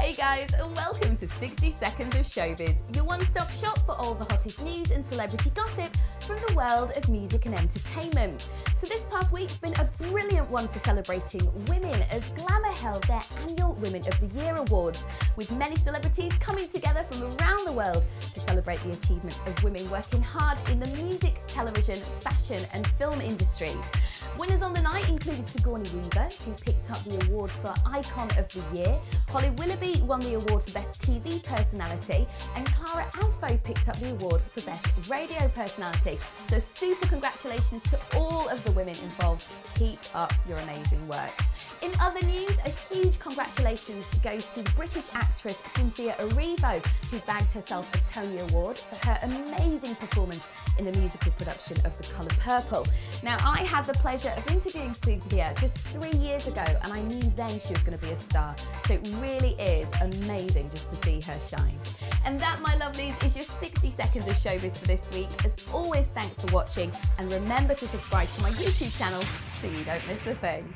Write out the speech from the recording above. Hey guys, and welcome to 60 Seconds of Showbiz, your one-stop shop for all the hottest news and celebrity gossip from the world of music and entertainment. So this past week's been a brilliant one for celebrating women, as Glamour held their annual Women of the Year Awards, with many celebrities coming together from around the world to celebrate the achievements of women working hard in the music, television, fashion and film industries. Winners on the night included Sigourney Weaver, who picked up the award for Icon of the Year, Holly Willoughby won the award for Best TV Personality, and Clara Amfo picked up the award for Best Radio Personality. So super congratulations to all of the women involved. Keep up your amazing work. In other news, a huge congratulations goes to British actress Cynthia Erivo, who bagged herself a Tony Award for her amazing performance in the musical production of The Colour Purple. Now, I had the pleasure of interviewing Cynthia just 3 years ago, and I knew then she was going to be a star. So it really is amazing just to see her shine. And that, my lovelies, is your 60 Seconds of Showbiz for this week. As always, thanks for watching, and remember to subscribe to my YouTube channel so you don't miss a thing.